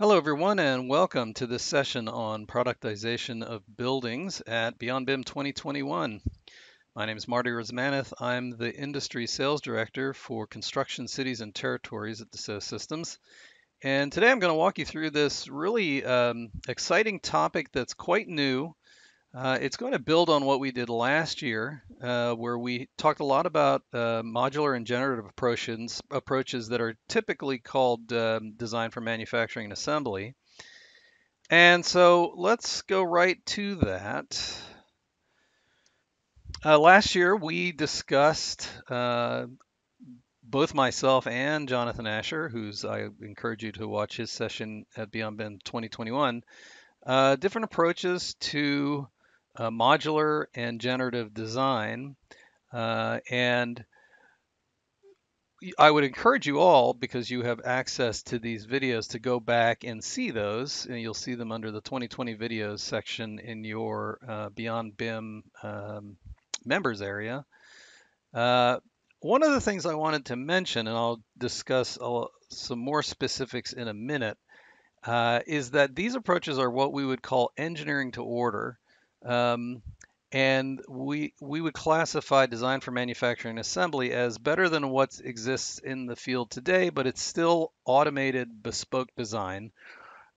Hello everyone and welcome to this session on productization of buildings at Beyond BIM 2021. My name is Marty Rozmanith. I'm the Industry Sales Director for Construction Cities and Territories at Dassault Systemes. And today I'm going to walk you through this really exciting topic that's quite new. It's going to build on what we did last year where we talked a lot about modular and generative approaches that are typically called design for manufacturing and assembly. And so let's go right to that. Last year we discussed, both myself and Jonathan Asher, who's I encourage you to watch his session at Beyond BIM 2021, different approaches to modular and generative design, and I would encourage you all, because you have access to these videos, to go back and see those, and you'll see them under the 2020 videos section in your Beyond BIM members area. One of the things I wanted to mention, and I'll discuss some more specifics in a minute, is that these approaches are what we would call engineering to order, and we would classify design for manufacturing and assembly as better than what exists in the field today, but it's still automated bespoke design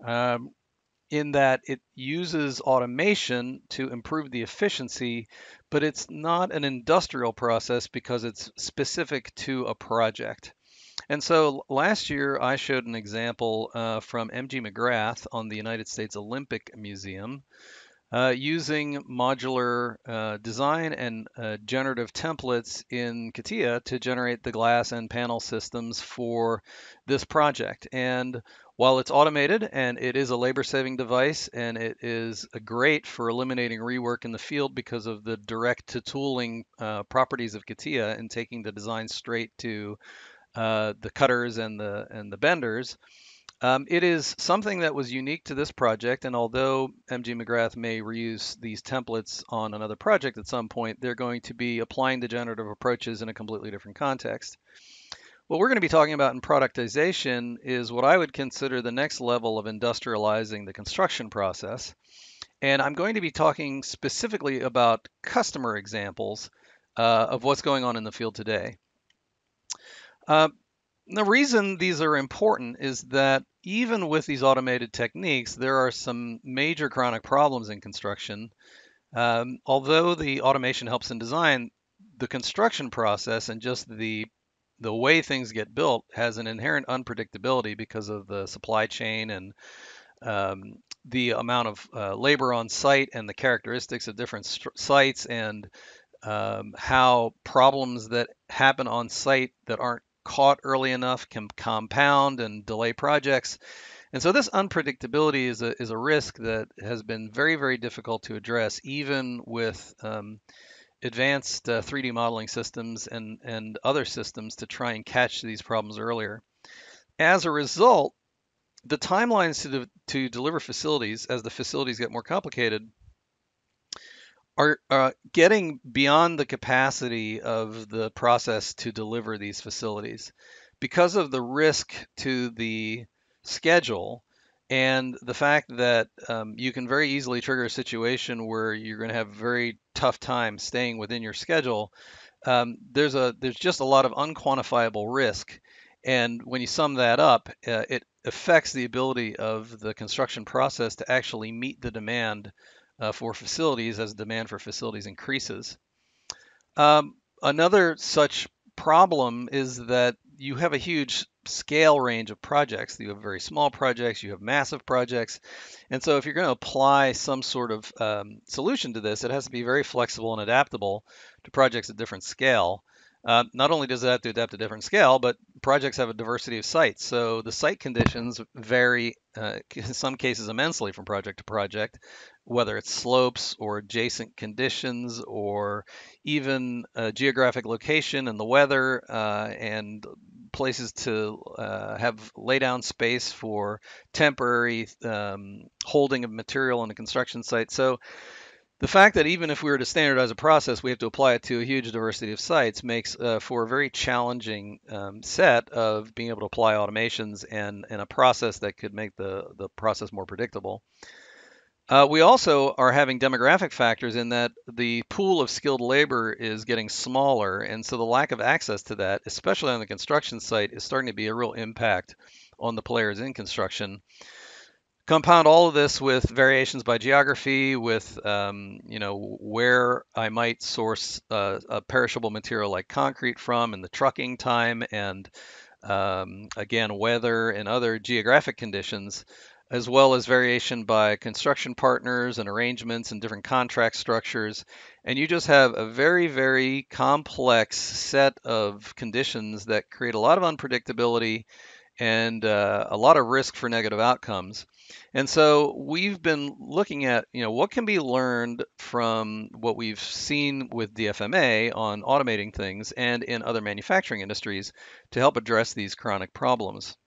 in that it uses automation to improve the efficiency, but it's not an industrial process because it's specific to a project. And so last year, I showed an example from M.G. McGrath on the United States Olympic Museum using modular design and generative templates in CATIA to generate the glass and panel systems for this project. And while it's automated and it is a labor-saving device and it is great for eliminating rework in the field because of the direct-to-tooling properties of CATIA and taking the design straight to the cutters and the benders. It is something that was unique to this project, and although M.G. McGrath may reuse these templates on another project at some point, they're going to be applying the generative approaches in a completely different context. What we're going to be talking about in productization is what I would consider the next level of industrializing the construction process, and I'm going to be talking specifically about customer examples of what's going on in the field today. The reason these are important is that even with these automated techniques, there are some major chronic problems in construction. Although the automation helps in design, the construction process and just the way things get built has an inherent unpredictability because of the supply chain and the amount of labor on site and the characteristics of different sites and how problems that happen on site that aren't caught early enough can compound and delay projects. And so this unpredictability is a risk that has been very, very difficult to address, even with advanced 3D modeling systems and other systems to try and catch these problems earlier. As a result, the timelines to deliver facilities, as the facilities get more complicated, are getting beyond the capacity of the process to deliver these facilities. Because of the risk to the schedule and the fact that you can very easily trigger a situation where you're going to have very tough time staying within your schedule, there's just a lot of unquantifiable risk. And when you sum that up, it affects the ability of the construction process to actually meet the demand for facilities as demand for facilities increases. Another such problem is that you have a huge scale range of projects. You have very small projects, you have massive projects. And so if you're going to apply some sort of solution to this, it has to be very flexible and adaptable to projects at different scale. Not only does it have to adapt to different scale, but projects have a diversity of sites. So the site conditions vary in some cases immensely from project to project, whether it's slopes or adjacent conditions or even geographic location and the weather and places to have lay down space for temporary holding of material on a construction site. So The fact that even if we were to standardize a process, we have to apply it to a huge diversity of sites makes for a very challenging set of being able to apply automations and a process that could make the process more predictable. We also are having demographic factors in that the pool of skilled labor is getting smaller, and so the lack of access to that, especially on the construction site, is starting to be a real impact on the players in construction. Compound all of this with variations by geography, with you know, where I might source a perishable material like concrete from, and the trucking time, and again, weather and other geographic conditions, as well as variation by construction partners and arrangements and different contract structures. And you just have a very, very complex set of conditions that create a lot of unpredictability and a lot of risk for negative outcomes. And so we've been looking at, you know, what can be learned from what we've seen with DfMA on automating things and in other manufacturing industries to help address these chronic problems.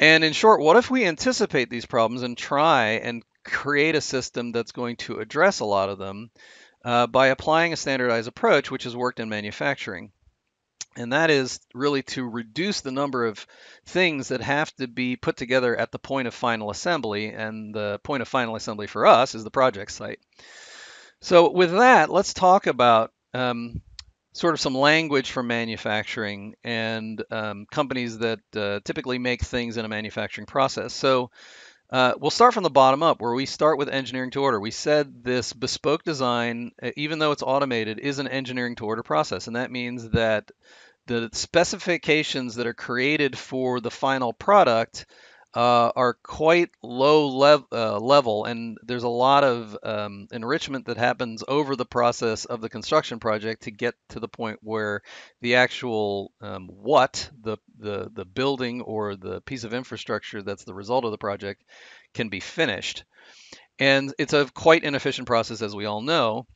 And in short, what if we anticipate these problems and try and create a system that's going to address a lot of them by applying a standardized approach, which has worked in manufacturing? And that is really to reduce the number of things that have to be put together at the point of final assembly. And the point of final assembly for us is the project site. So with that, let's talk about sort of some language from manufacturing and companies that typically make things in a manufacturing process. So we'll start from the bottom up, where we start with engineering to order. We said this bespoke design, even though it's automated, is an engineering to order process. And that means that the specifications that are created for the final product are quite low level, and there's a lot of enrichment that happens over the process of the construction project to get to the point where the actual the building or the piece of infrastructure that's the result of the project can be finished. And it's a quite inefficient process, as we all know.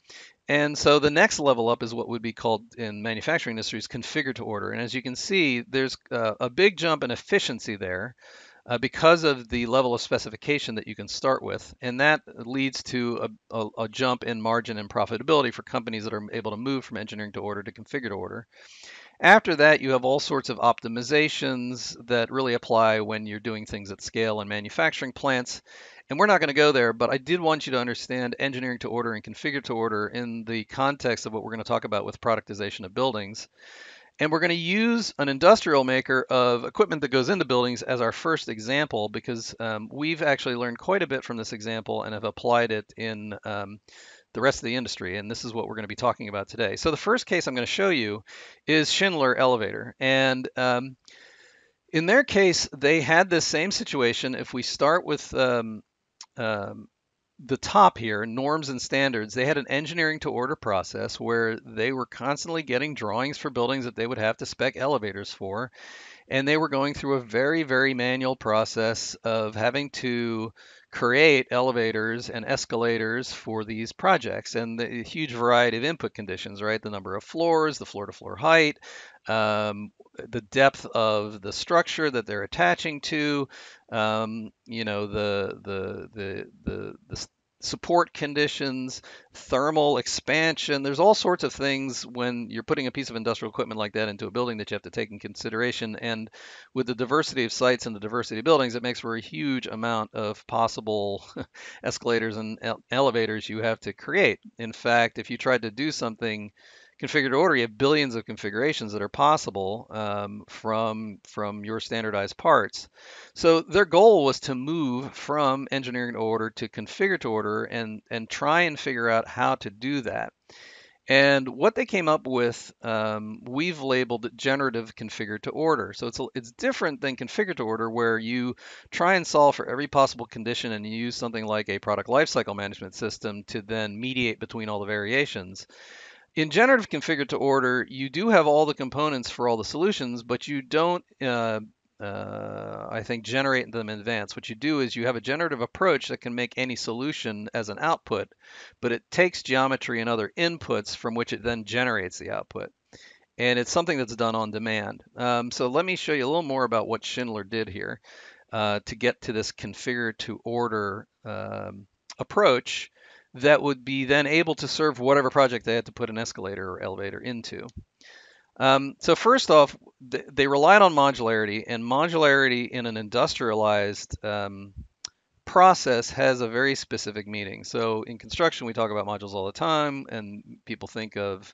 And so the next level up is what would be called in manufacturing industries configure to order. And as you can see, there's a big jump in efficiency there because of the level of specification that you can start with. And that leads to a jump in margin and profitability for companies that are able to move from engineering to order to configure to order. After that, you have all sorts of optimizations that really apply when you're doing things at scale in manufacturing plants. And we're not going to go there, but I did want you to understand engineering to order and configure to order in the context of what we're going to talk about with productization of buildings. And we're going to use an industrial maker of equipment that goes into buildings as our first example, because we've actually learned quite a bit from this example and have applied it in the rest of the industry. And this is what we're going to be talking about today. So the first case I'm going to show you is Schindler Elevator. And in their case, they had this same situation. If we start with the top here, norms and standards, they had an engineering to order process where they were constantly getting drawings for buildings that they would have to spec elevators for. And they were going through a very, very manual process of having to create elevators and escalators for these projects, and the huge variety of input conditions, right? The number of floors, the floor-to-floor height, the depth of the structure that they're attaching to, you know, the support conditions, thermal expansion. There's all sorts of things when you're putting a piece of industrial equipment like that into a building that you have to take in consideration. And with the diversity of sites and the diversity of buildings, it makes for a huge amount of possible escalators and elevators you have to create. In fact, if you tried to do something configured to order, you have billions of configurations that are possible from your standardized parts. So their goal was to move from engineering to order to configure to order and try and figure out how to do that. And what they came up with, we've labeled generative configure to order. So it's different than configure to order, where you try and solve for every possible condition and you use something like a product lifecycle management system to then mediate between all the variations. In generative configure to order, you do have all the components for all the solutions, but you don't, I think, generate them in advance. What you do is you have a generative approach that can make any solution as an output, but it takes geometry and other inputs from which it then generates the output. And it's something that's done on demand. So let me show you a little more about what Schindler did here to get to this configure to order approach that would be then able to serve whatever project they had to put an escalator or elevator into. So first off, they relied on modularity, and modularity in an industrialized process has a very specific meaning. So in construction, we talk about modules all the time, and people think of,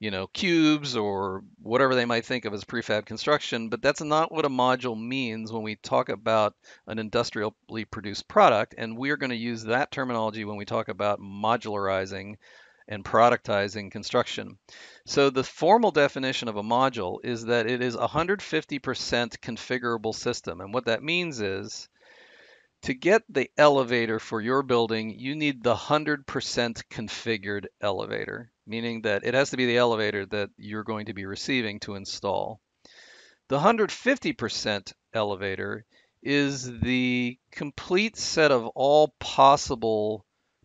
you know, cubes or whatever they might think of as prefab construction, but that's not what a module means when we talk about an industrially produced product. And we're going to use that terminology when we talk about modularizing and productizing construction. So the formal definition of a module is that it is 150% configurable system. And what that means is, to get the elevator for your building, you need the 100% configured elevator, meaning that it has to be the elevator that you're going to be receiving to install. The 150% elevator is the complete set of all possible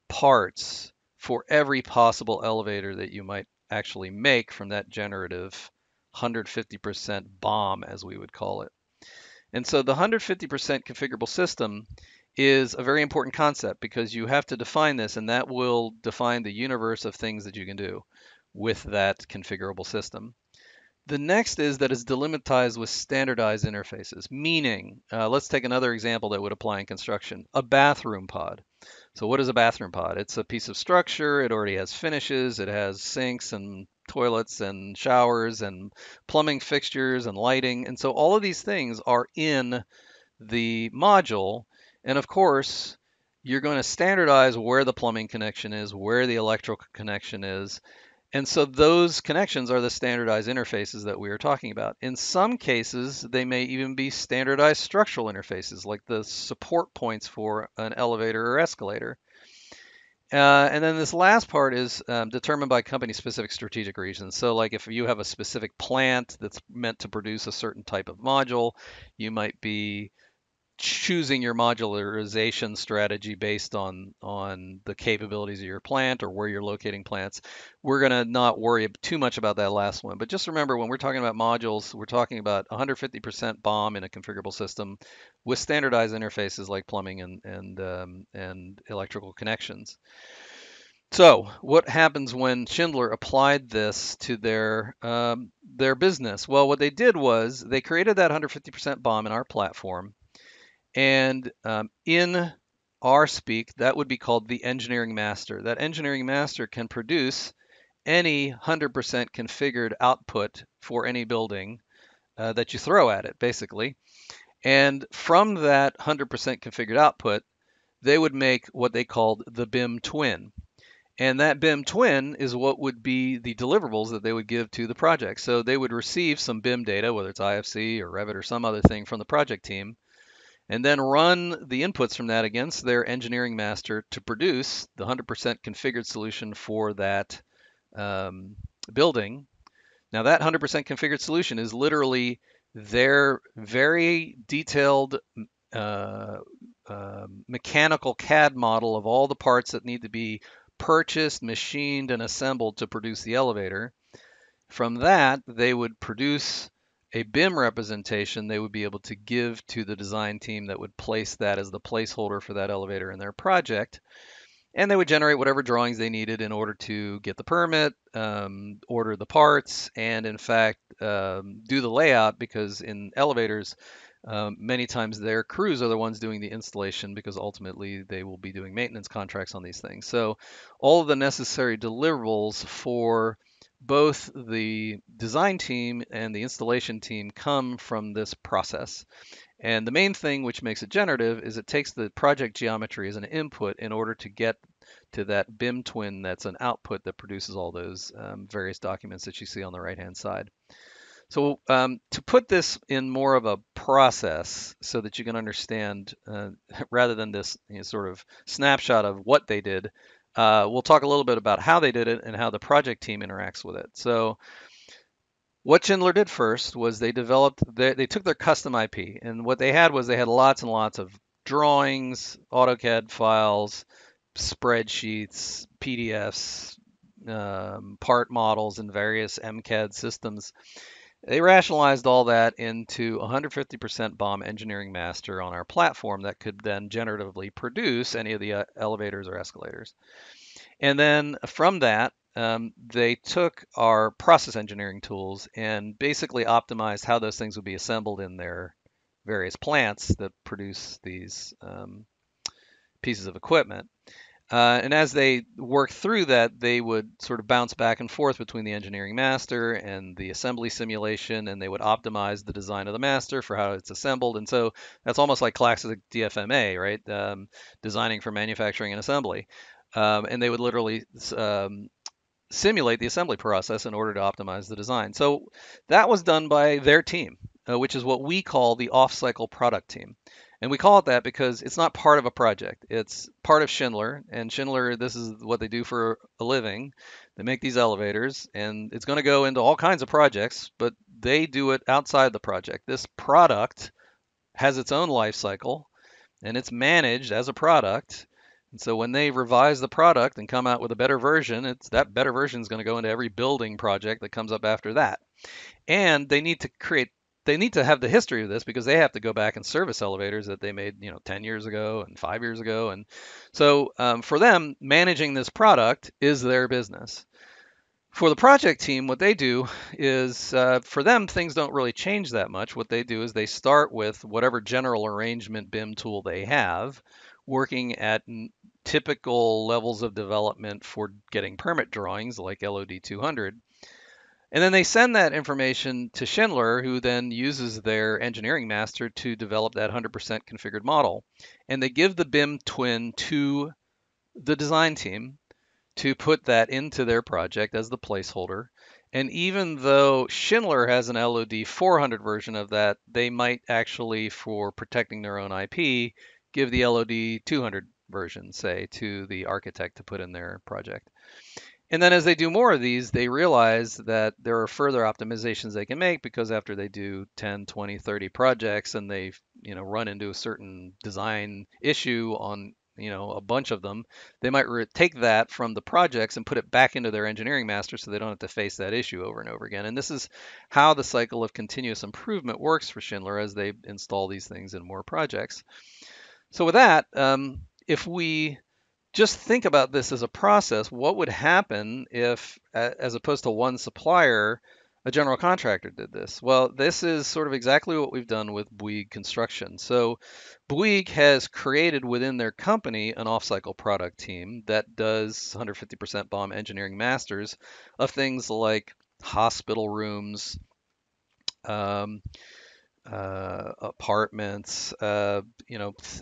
parts for every possible elevator that you might actually make from that generative 150% BOM, as we would call it. And so the 150% configurable system is a very important concept, because you have to define this, and that will define the universe of things that you can do with that configurable system. The next is that it's delimitized with standardized interfaces, meaning, let's take another example that would apply in construction, a bathroom pod. So what is a bathroom pod? It's a piece of structure. It already has finishes. It has sinks and toilets and showers and plumbing fixtures and lighting. And so all of these things are in the module. And of course, you're going to standardize where the plumbing connection is, where the electrical connection is. And so those connections are the standardized interfaces that we are talking about. In some cases, they may even be standardized structural interfaces, like the support points for an elevator or escalator. And then this last part is determined by company-specific strategic reasons. So like if you have a specific plant that's meant to produce a certain type of module, you might be choosing your modularization strategy based on the capabilities of your plant or where you're locating plants. We're going to not worry too much about that last one, but just remember, when we're talking about modules, we're talking about 150% BOM in a configurable system with standardized interfaces like plumbing and electrical connections. So what happens when Schindler applied this to their business? Well, what they did was they created that 150% BOM in our platform. And in our speak, that would be called the engineering master. That engineering master can produce any 100% configured output for any building that you throw at it, basically. And from that 100% configured output, they would make what they called the BIM twin. And that BIM twin is what would be the deliverables that they would give to the project. So they would receive some BIM data, whether it's IFC or Revit or some other thing from the project team, and then run the inputs from that against their engineering master to produce the 100% configured solution for that building. Now, that 100% configured solution is literally their very detailed mechanical CAD model of all the parts that need to be purchased, machined, and assembled to produce the elevator. From that, they would produce a BIM representation they would be able to give to the design team that would place that as the placeholder for that elevator in their project. And they would generate whatever drawings they needed in order to get the permit, order the parts, and in fact, do the layout, because in elevators, many times their crews are the ones doing the installation, because ultimately they will be doing maintenance contracts on these things. So all of the necessary deliverables for both the design team and the installation team come from this process. And the main thing which makes it generative is it takes the project geometry as an input in order to get to that BIM twin that's an output that produces all those various documents that you see on the right-hand side. So to put this in more of a process so that you can understand, rather than this, you know, sort of snapshot of what they did, we'll talk a little bit about how they did it and how the project team interacts with it. So what Schindler did first was they developed, they took their custom IP, and what they had was they had lots and lots of drawings, AutoCAD files, spreadsheets, PDFs, part models, and various MCAD systems. They rationalized all that into 150% BOM engineering master on our platform that could then generatively produce any of the elevators or escalators. And then from that, they took our process engineering tools and basically optimized how those things would be assembled in their various plants that produce these pieces of equipment. And as they worked through that, they would sort of bounce back and forth between the engineering master and the assembly simulation, and they would optimize the design of the master for how it's assembled. And so that's almost like classic DfMA, right? Designing for manufacturing and assembly. And they would literally simulate the assembly process in order to optimize the design. So that was done by their team, which is what we call the off-cycle product team. And we call it that because it's not part of a project. It's part of Schindler. And Schindler, this is what they do for a living. They make these elevators, and it's going to go into all kinds of projects, but they do it outside the project. This product has its own life cycle, and it's managed as a product. And so when they revise the product and come out with a better version, it's that better version is going to go into every building project that comes up after that. And they need to create, they need to have the history of this because they have to go back and service elevators that they made, 10 years ago and 5 years ago. And so for them, managing this product is their business. For the project team, what they do is for them, things don't really change that much. What they do is they start with whatever general arrangement BIM tool they have, working at typical levels of development for getting permit drawings like LOD 200. And then they send that information to Schindler, who then uses their engineering master to develop that 100% configured model. And they give the BIM twin to the design team to put that into their project as the placeholder. And even though Schindler has an LOD 400 version of that, they might actually, for protecting their own IP, give the LOD 200 version, say, to the architect to put in their project. And then as they do more of these, they realize that there are further optimizations they can make because after they do 10, 20, 30 projects and they, run into a certain design issue on, a bunch of them, they might take that from the projects and put it back into their engineering master so they don't have to face that issue over and over again. And this is how the cycle of continuous improvement works for Schindler as they install these things in more projects. So with that, if we just think about this as a process, what would happen if, as opposed to one supplier, a general contractor did this? Well, this is sort of exactly what we've done with Bouygues Construction. So Bouygues has created within their company an off-cycle product team that does 150% BOM engineering masters of things like hospital rooms, apartments,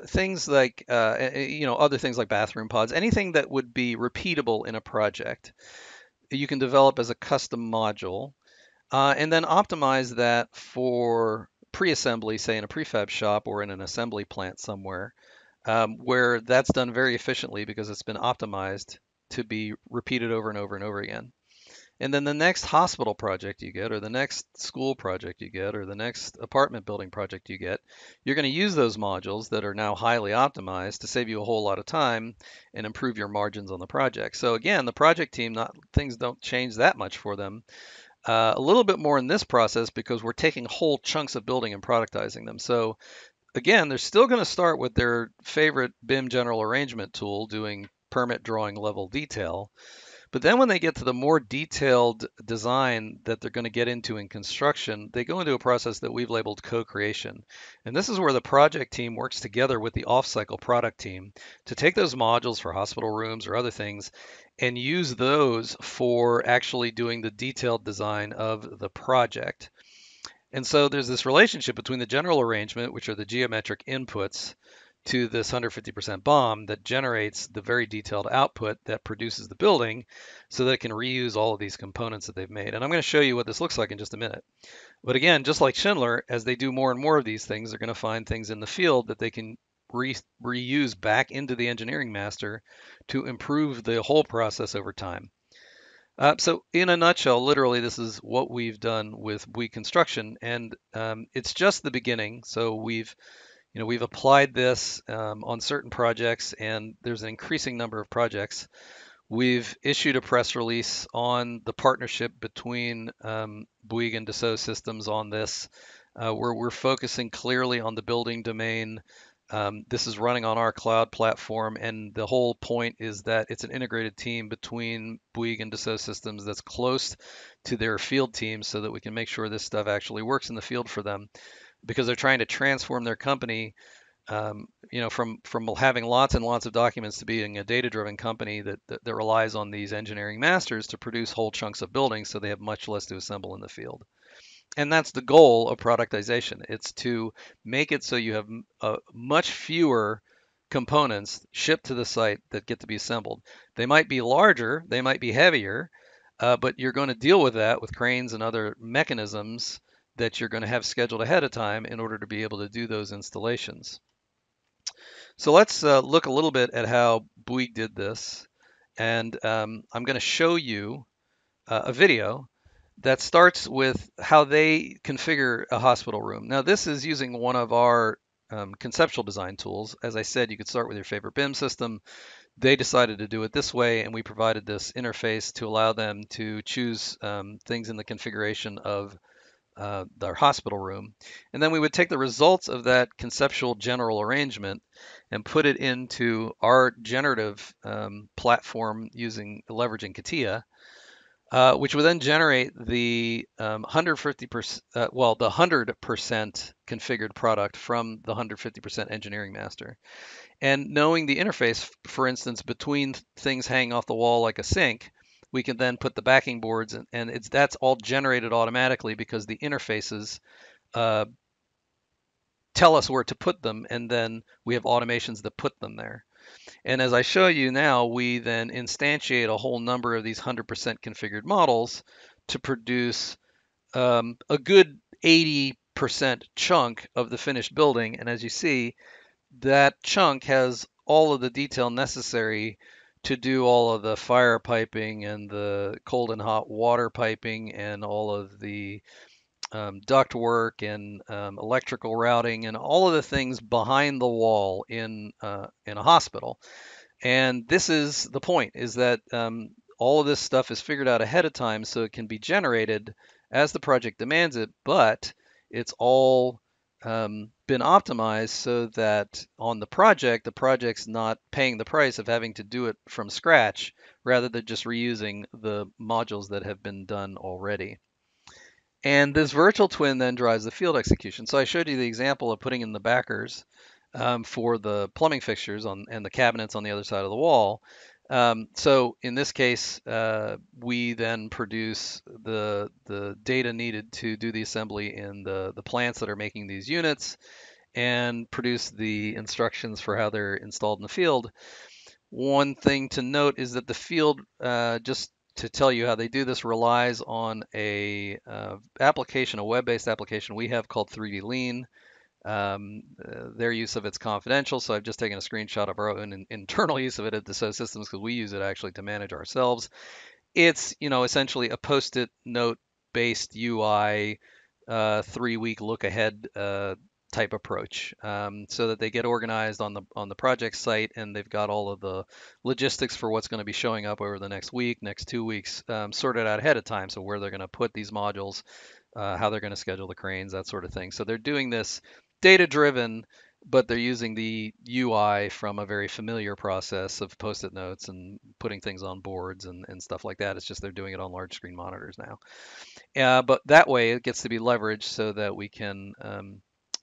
things like, other things like bathroom pods, anything that would be repeatable in a project, you can develop as a custom module, and then optimize that for pre-assembly, say in a prefab shop or in an assembly plant somewhere, where that's done very efficiently because it's been optimized to be repeated over and over and over again. And then the next hospital project you get, or the next school project you get, or the next apartment building project you get, you're going to use those modules that are now highly optimized to save you a whole lot of time and improve your margins on the project. So again, the project team, things don't change that much for them. A little bit more in this process because we're taking whole chunks of building and productizing them. So again, they're still going to start with their favorite BIM general arrangement tool doing permit drawing level detail. But then when they get to the more detailed design that they're going to get into in construction, they go into a process that we've labeled co-creation. And this is where the project team works together with the off-cycle product team to take those modules for hospital rooms or other things and use those for actually doing the detailed design of the project. And so there's this relationship between the general arrangement, which are the geometric inputs, to this 150% BOM that generates the very detailed output that produces the building so that it can reuse all of these components that they've made. And I'm going to show you what this looks like in just a minute. But again, just like Schindler, as they do more and more of these things, they're going to find things in the field that they can reuse back into the engineering master to improve the whole process over time. So in a nutshell, literally, this is what we've done with Bouygues Construction, and it's just the beginning. So we've applied this on certain projects, and there's an increasing number of projects. We've issued a press release on the partnership between Bouygues and Dassault Systemes on this, where we're focusing clearly on the building domain, This is running on our cloud platform, and the whole point is that it's an integrated team between Bouygues and Dassault Systemes that's close to their field team, so that we can make sure this stuff actually works in the field for them, because they're trying to transform their company, from having lots and lots of documents to being a data-driven company that relies on these engineering masters to produce whole chunks of buildings, so they have much less to assemble in the field. And that's the goal of productization. It's to make it so you have much fewer components shipped to the site that get to be assembled. They might be larger, they might be heavier, but you're going to deal with that with cranes and other mechanisms that you're going to have scheduled ahead of time in order to be able to do those installations. So let's look a little bit at how Bouygues did this. And I'm going to show you a video that starts with how they configure a hospital room. Now, this is using one of our conceptual design tools. As I said, you could start with your favorite BIM system. They decided to do it this way, and we provided this interface to allow them to choose things in the configuration of their hospital room. And then we would take the results of that conceptual general arrangement and put it into our generative platform leveraging CATIA. Which would then generate the 100% configured product from the 150% engineering master. And knowing the interface, for instance, between things hanging off the wall like a sink, we can then put the backing boards, and that's all generated automatically because the interfaces tell us where to put them, and then we have automations that put them there. And as I show you now, we then instantiate a whole number of these 100% configured models to produce a good 80% chunk of the finished building. And as you see, that chunk has all of the detail necessary to do all of the fire piping and the cold and hot water piping and all of the duct work and electrical routing and all of the things behind the wall in a hospital. And this is the point, is that all of this stuff is figured out ahead of time, so it can be generated as the project demands it, but it's all been optimized so that on the project's not paying the price of having to do it from scratch, rather than just reusing the modules that have been done already. And this virtual twin then drives the field execution. So I showed you the example of putting in the backers for the plumbing fixtures and the cabinets on the other side of the wall. So in this case, we then produce the data needed to do the assembly in the plants that are making these units and produce the instructions for how they're installed in the field. One thing to note is that the field just to tell you how they do this relies on a application, a web-based application we have called 3D Lean. Their use of it's confidential, so I've just taken a screenshot of our own internal use of it at Dassault Systemes, because we use it actually to manage ourselves. It's essentially a post-it note-based UI, 3-week look-ahead type approach, so that they get organized on the project site, and they've got all of the logistics for what's going to be showing up over the next week, next 2 weeks, sorted out ahead of time. So where they're going to put these modules, how they're going to schedule the cranes, that sort of thing. So they're doing this data-driven, but they're using the UI from a very familiar process of post-it notes and putting things on boards and stuff like that. It's just they're doing it on large screen monitors now. But that way it gets to be leveraged so that we can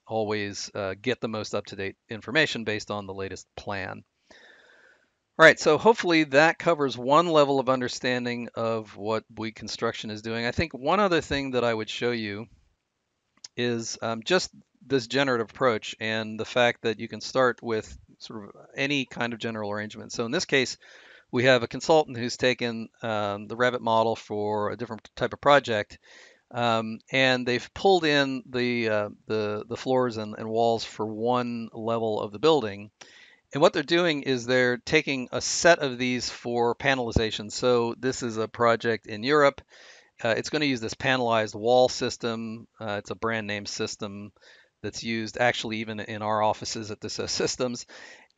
always get the most up-to-date information based on the latest plan. All right, so hopefully that covers one level of understanding of what Bouygues Construction is doing. I think one other thing that I would show you is just this generative approach and the fact that you can start with sort of any kind of general arrangement. So in this case, we have a consultant who's taken the Revit model for a different type of project, and they've pulled in the floors and walls for one level of the building. And what they're doing is they're taking a set of these for panelization. So this is a project in Europe. It's going to use this panelized wall system. It's a brand name system that's used actually even in our offices at Dassault Systemes.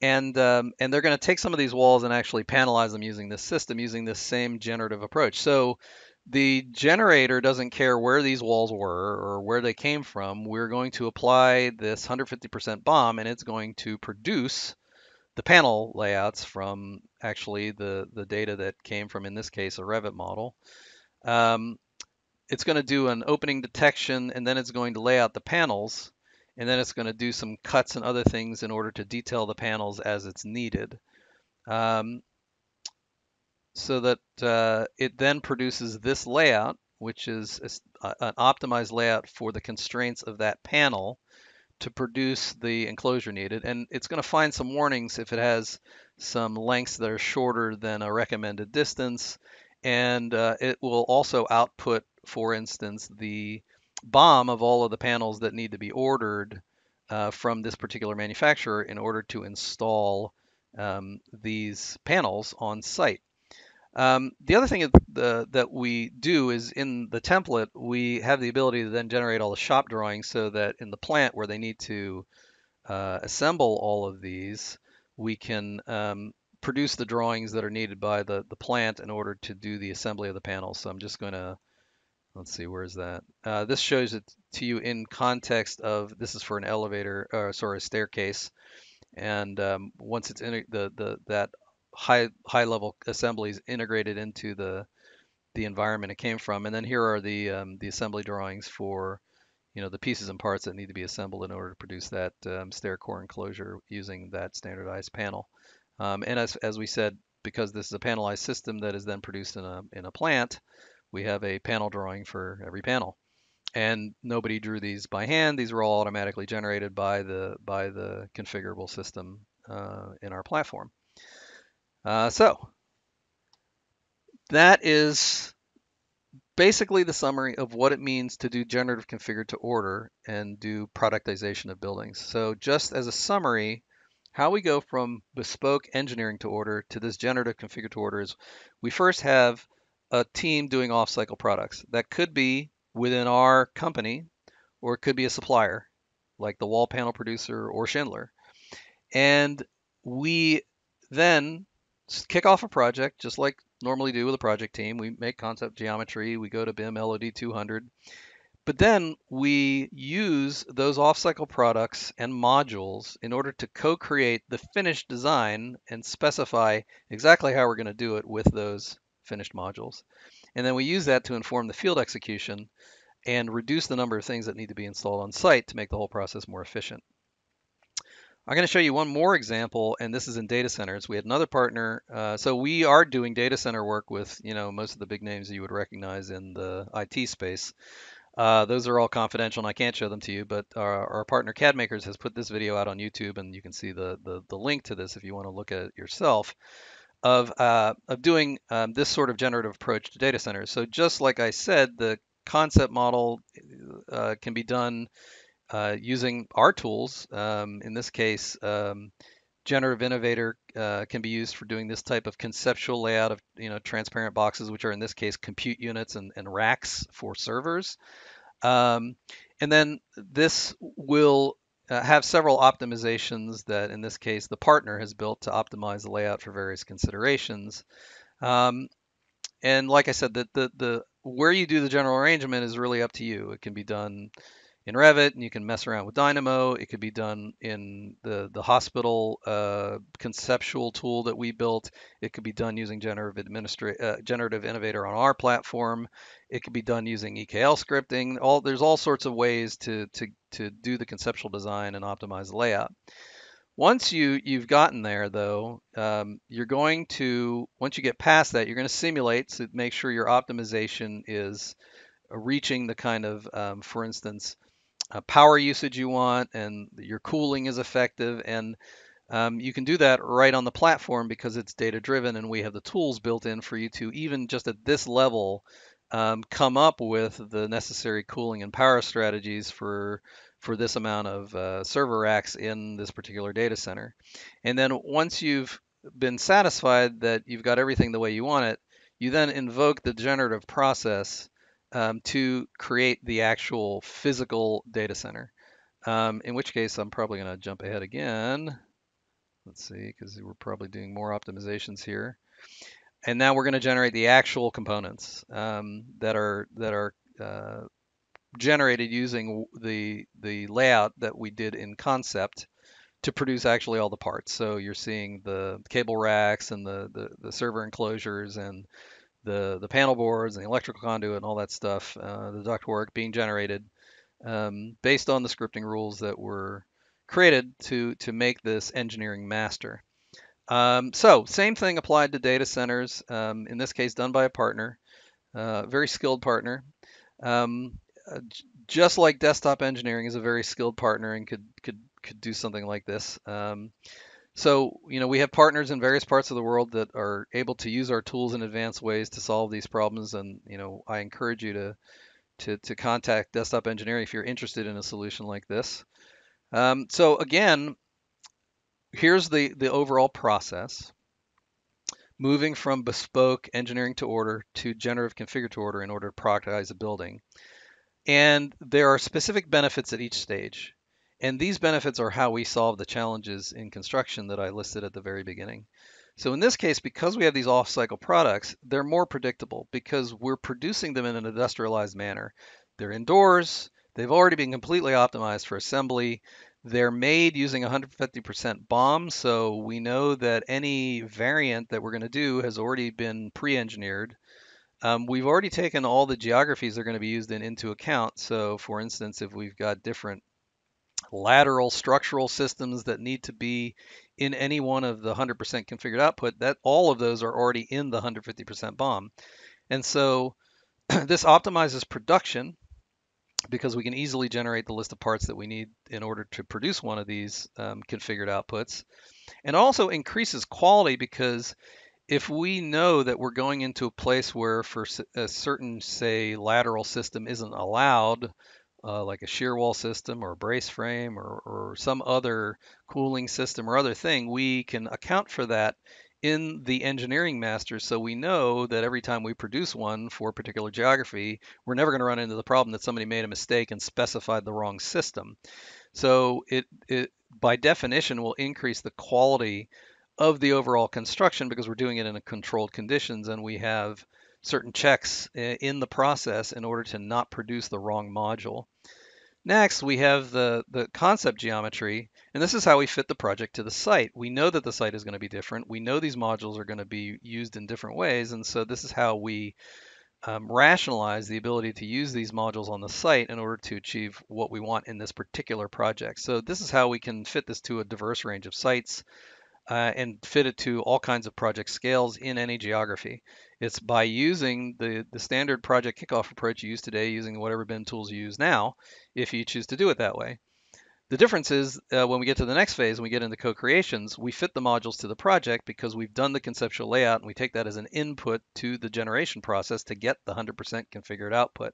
And they're going to take some of these walls and actually panelize them using this system, using this same generative approach. So The generator doesn't care where these walls were or where they came from. We're going to apply this 150% BOM, and it's going to produce the panel layouts from actually the data that came from, in this case, a Revit model. It's going to do an opening detection, and then it's going to lay out the panels, and then it's going to do some cuts and other things in order to detail the panels as it's needed. So that it then produces this layout, which is an optimized layout for the constraints of that panel to produce the enclosure needed. And it's going to find some warnings if it has some lengths that are shorter than a recommended distance. And it will also output, for instance, the BOM of all of the panels that need to be ordered from this particular manufacturer in order to install these panels on site. The other thing that we do is in the template, we have the ability to then generate all the shop drawings so that in the plant where they need to assemble all of these, we can produce the drawings that are needed by the plant in order to do the assembly of the panels. So I'm just going to, let's see, where is that? This shows it to you in context of, this is for an elevator, or sorry, a staircase. And once it's in that high level assemblies integrated into the environment it came from, and then here are the assembly drawings for, you know, the pieces and parts that need to be assembled in order to produce that stair core enclosure using that standardized panel. And as we said, because this is a panelized system that is then produced in a plant, we have a panel drawing for every panel, and nobody drew these by hand. These were all automatically generated by the configurable system in our platform. So that is basically the summary of what it means to do generative configure to order and do productization of buildings. So just as a summary, how we go from bespoke engineering to order to this generative configure to order is we first have a team doing off-cycle products. That could be within our company, or it could be a supplier like the wall panel producer or Schindler. And we then kick off a project just like normally do with a project team. We make concept geometry, we go to BIM LOD 200, but then we use those off-cycle products and modules in order to co-create the finished design and specify exactly how we're going to do it with those finished modules. And then we use that to inform the field execution and reduce the number of things that need to be installed on site to make the whole process more efficient. I'm going to show you one more example, and this is in data centers. We had another partner. So we are doing data center work with, you know, most of the big names that you would recognize in the IT space. Those are all confidential, and I can't show them to you, but our partner CADmakers has put this video out on YouTube, and you can see the link to this if you want to look at it yourself, of doing this sort of generative approach to data centers. So just like I said, the concept model can be done using our tools. In this case, Generative Innovator can be used for doing this type of conceptual layout of, you know, transparent boxes, which are in this case compute units and racks for servers. And then this will have several optimizations that, in this case, the partner has built to optimize the layout for various considerations. And like I said, the where you do the general arrangement is really up to you. It can be done in Revit, and you can mess around with Dynamo. It could be done in the hospital conceptual tool that we built. It could be done using Generative Innovator on our platform. It could be done using EKL scripting. There's all sorts of ways to do the conceptual design and optimize the layout. Once you've gotten there, though, once you get past that, you're going to simulate to make sure your optimization is reaching the kind of, for instance, power usage you want, and your cooling is effective, and you can do that right on the platform because it's data driven, and we have the tools built in for you to, even just at this level, come up with the necessary cooling and power strategies for this amount of server racks in this particular data center. And then once you've been satisfied that you've got everything the way you want it, you then invoke the generative process to create the actual physical data center. In which case, I'm probably going to jump ahead again. Let's see, because we're probably doing more optimizations here. And now we're going to generate the actual components that are generated using the layout that we did in concept to produce actually all the parts. So you're seeing the cable racks and the server enclosures and the panel boards and the electrical conduit and all that stuff, the ductwork being generated based on the scripting rules that were created to make this engineering master. So same thing applied to data centers, in this case done by a partner, very skilled partner. Just like Desktop Engineering is a very skilled partner and could do something like this. So, you know, we have partners in various parts of the world that are able to use our tools in advanced ways to solve these problems. And, you know, I encourage you to contact Desktop Engineering if you're interested in a solution like this. So again, here's the overall process, moving from bespoke engineering to order to generative configure to order in order to productize a building. And there are specific benefits at each stage. And these benefits are how we solve the challenges in construction that I listed at the very beginning. So in this case, because we have these off-cycle products, they're more predictable because we're producing them in an industrialized manner. They're indoors. They've already been completely optimized for assembly. They're made using 150% BOM, so we know that any variant that we're going to do has already been pre-engineered. We've already taken all the geographies that are going to be used into account. So, for instance, if we've got different lateral structural systems that need to be in any one of the 100% configured output, that all of those are already in the 150% BOM. And so this optimizes production, because we can easily generate the list of parts that we need in order to produce one of these configured outputs. And also increases quality, because if we know that we're going into a place where for a certain, say, lateral system isn't allowed, like a shear wall system or a brace frame or some other cooling system or other thing, we can account for that in the engineering master, so we know that every time we produce one for a particular geography, we're never going to run into the problem that somebody made a mistake and specified the wrong system. So it by definition will increase the quality of the overall construction because we're doing it in a controlled conditions and we have certain checks in the process in order to not produce the wrong module. Next, we have the concept geometry, and this is how we fit the project to the site. We know that the site is going to be different. We know these modules are going to be used in different ways, and so this is how we rationalize the ability to use these modules on the site in order to achieve what we want in this particular project. So this is how we can fit this to a diverse range of sites and fit it to all kinds of project scales in any geography. It's by using the standard project kickoff approach you use today, using whatever BIM tools you use now, if you choose to do it that way. The difference is when we get to the next phase, when we get into co-creations, we fit the modules to the project because we've done the conceptual layout and we take that as an input to the generation process to get the 100% configured output.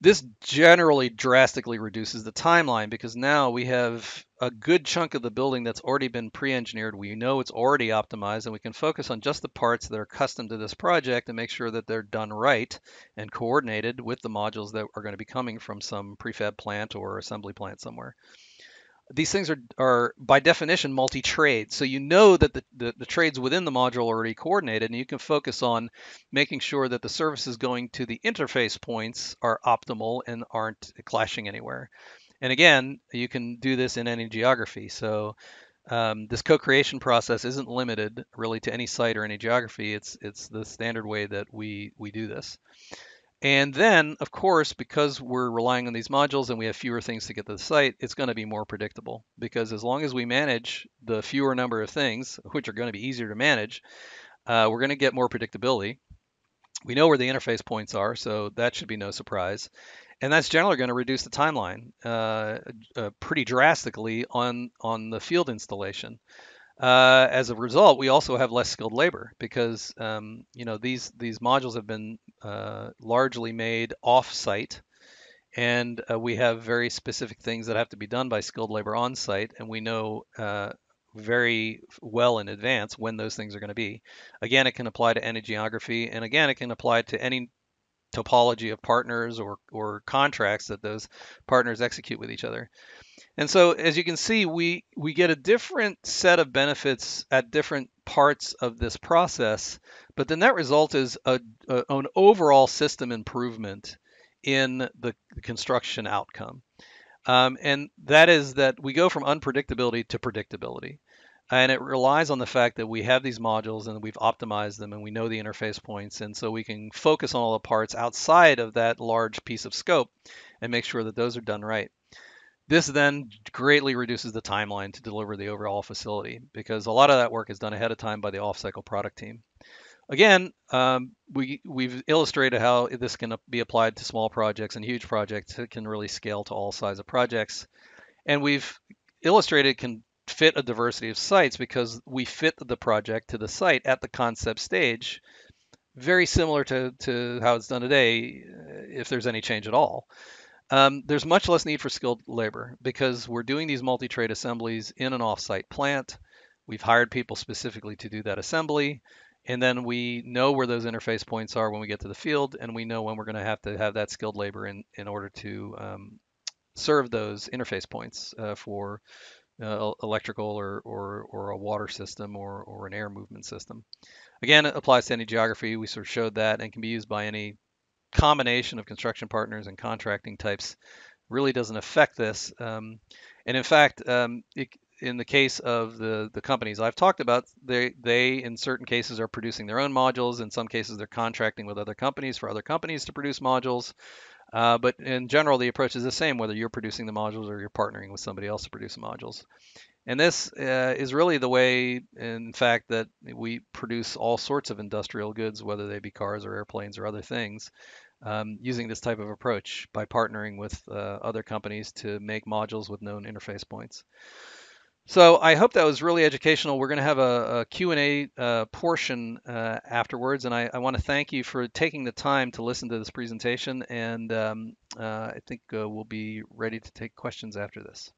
This generally drastically reduces the timeline because now we have a good chunk of the building that's already been pre-engineered. We know it's already optimized and we can focus on just the parts that are custom to this project and make sure that they're done right and coordinated with the modules that are going to be coming from some prefab plant or assembly plant somewhere. These things are by definition multi-trade. So you know that the trades within the module are already coordinated and you can focus on making sure that the services going to the interface points are optimal and aren't clashing anywhere. And again, you can do this in any geography. So this co-creation process isn't limited really to any site or any geography. It's the standard way that we do this. And then, of course, because we're relying on these modules and we have fewer things to get to the site, it's going to be more predictable. Because as long as we manage the fewer number of things, which are going to be easier to manage, we're going to get more predictability. We know where the interface points are, so that should be no surprise. And that's generally going to reduce the timeline pretty drastically on the field installation. As a result, we also have less skilled labor because you know, these modules have been largely made off-site, and we have very specific things that have to be done by skilled labor on-site, and we know very well in advance when those things are going to be. Again, it can apply to any geography, and again, it can apply to any topology of partners or contracts that those partners execute with each other. And so, as you can see, we get a different set of benefits at different parts of this process, but the net result is an overall system improvement in the construction outcome. And that is that we go from unpredictability to predictability. And it relies on the fact that we have these modules and we've optimized them and we know the interface points. And so we can focus on all the parts outside of that large piece of scope and make sure that those are done right. This then greatly reduces the timeline to deliver the overall facility because a lot of that work is done ahead of time by the off-cycle product team. Again, we've illustrated how this can be applied to small projects and huge projects. It can really scale to all sizes of projects. And we've illustrated it can fit a diversity of sites because we fit the project to the site at the concept stage, very similar to how it's done today, if there's any change at all. There's much less need for skilled labor because we're doing these multi-trade assemblies in an off-site plant. We've hired people specifically to do that assembly, and then we know where those interface points are when we get to the field, and we know when we're going to have that skilled labor in order to serve those interface points for electrical or a water system or an air movement system. Again, it applies to any geography. We sort of showed that, and can be used by any combination of construction partners and contracting types. Really doesn't affect this. And in fact, in the case of the companies I've talked about, they in certain cases are producing their own modules. In some cases, they're contracting with other companies for other companies to produce modules. But in general, the approach is the same, whether you're producing the modules or you're partnering with somebody else to produce the modules. And this is really the way, in fact, that we produce all sorts of industrial goods, whether they be cars or airplanes or other things, using this type of approach by partnering with other companies to make modules with known interface points. So I hope that was really educational. We're going to have a Q&A portion afterwards, and I want to thank you for taking the time to listen to this presentation, and I think we'll be ready to take questions after this.